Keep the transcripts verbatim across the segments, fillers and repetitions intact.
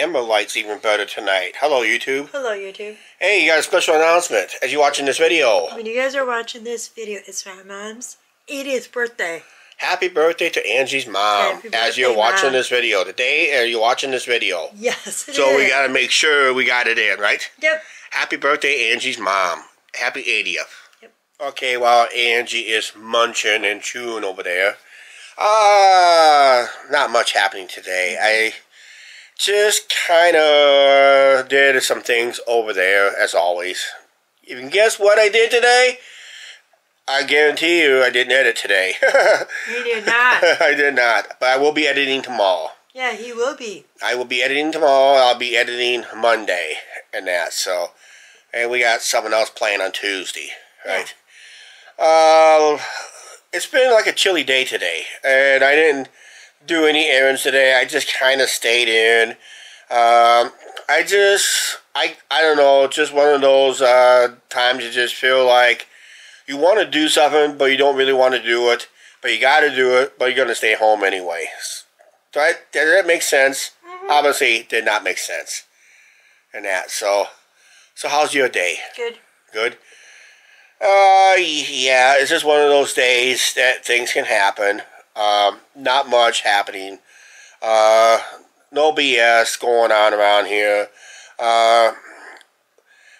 camera light's even better tonight. Hello, YouTube. Hello, YouTube. Hey, you got a special announcement as you're watching this video. When you guys are watching this video, it's my mom's eightieth birthday. Happy birthday to Angie's mom. Happy birthday, as you're watching mom. This video. Today, are you watching this video? Yes, it So is. We got to make sure we got it in, right? Yep. Happy birthday, Angie's mom. Happy eightieth. Yep. Okay, while Angie is munching and chewing over there, Uh, not much happening today. I just kind of did some things over there, as always. You can guess what I did today? I guarantee you I didn't edit today. You did not. I did not. But I will be editing tomorrow. Yeah, he will be. I will be editing tomorrow. I'll be editing Monday and that. So, and we got someone else playing on Tuesday, right? Yeah. Uh... It's been like a chilly day today, and I didn't do any errands today. I just kind of stayed in. Um, I just, I I don't know, it's just one of those uh, times you just feel like you want to do something, but you don't really want to do it, but you got to do it, but you're going to stay home anyway. Does that, does that make sense? Mm-hmm. Obviously, it did not make sense. And that, so, so how's your day? Good. Good? Uh, yeah, it's just one of those days that things can happen. Um, not much happening. Uh, no B S going on around here. Uh,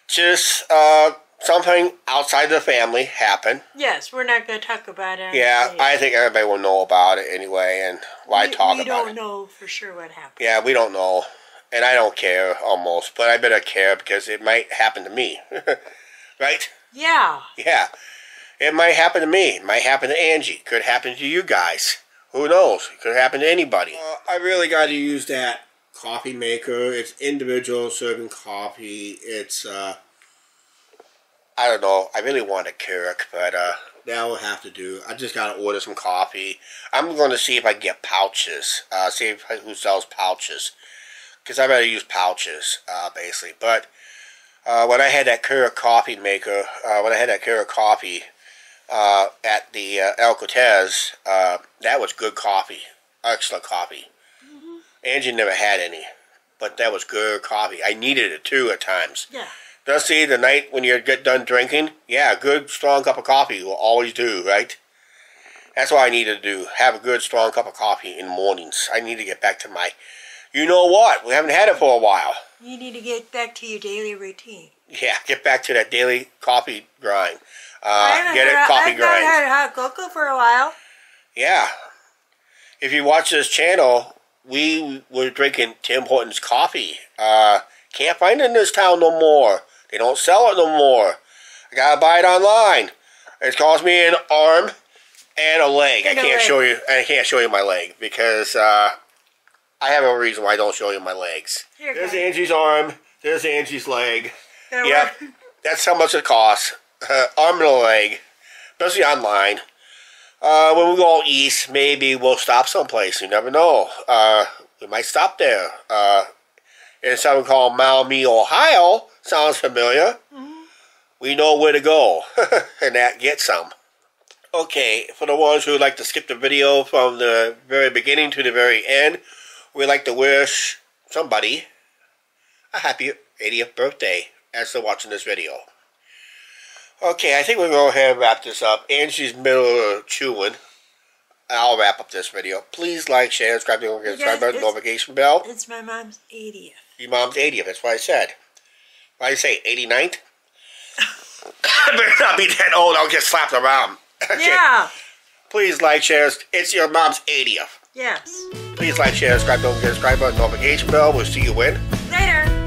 just, uh, something outside the family happened. Yes, we're not going to talk about it. Yeah, I think everybody will know about it anyway, and why we, talk we about it. We don't know for sure what happened. Yeah, we don't know, and I don't care, almost, but I better care because it might happen to me. Right? Yeah. Yeah. It might happen to me. It might happen to Angie. Could happen to you guys. Who knows? It could happen to anybody. Uh, I really got to use that coffee maker. It's individual serving coffee. It's, uh... I don't know. I really want a Keurig, but, uh... that will have to do. I just got to order some coffee. I'm going to see if I can get pouches. Uh, see if, who sells pouches. Because I better use pouches, uh, basically. But... Uh, when I had that Keurig coffee maker, uh, when I had that Keurig coffee uh, at the uh, El Cortez, uh, that was good coffee, excellent coffee. Mm-hmm. Angie never had any, but that was good coffee. I needed it too at times. Yeah. Just see the night when you get done drinking, yeah, a good strong cup of coffee will always do, right? That's what I need to do. Have a good strong cup of coffee in the mornings. I need to get back to my. You know what? We haven't had it for a while. You need to get back to your daily routine. Yeah, get back to that daily coffee grind. Uh, get it, coffee grind. I've not had hot cocoa for a while. Yeah. If you watch this channel, we were drinking Tim Horton's coffee. Uh, can't find it in this town no more. They don't sell it no more. I gotta buy it online. It cost me an arm and a leg. And I can't show you. I can't show you my leg because. Uh, I have a reason why I don't show you my legs. Here, there's guys. Angie's arm. There's Angie's leg. That yep. Work. That's how much it costs. Uh, arm and a leg. Especially online. Uh, when we go east, maybe we'll stop someplace. You never know. Uh, we might stop there. Uh, in something called Maumee, Ohio. Sounds familiar. Mm-hmm. We know where to go. And that gets some. Okay, for the ones who like to skip the video from the very beginning to the very end, we'd like to wish somebody a happy eightieth birthday as they're watching this video. Okay, I think we'll go ahead and wrap this up. Angie's middle of chewing. I'll wrap up this video. Please like, share, subscribe, and subscribe button, notification bell. It's my mom's eightieth. Your mom's eightieth, that's what I said. What did I say, eighty-ninth? I better not be that old, I'll get slapped around. Okay. Yeah. Please like, share, it's your mom's eightieth. Yes. Please like, share, subscribe, don't forget to subscribe button, notification bell. We'll see you when. Later.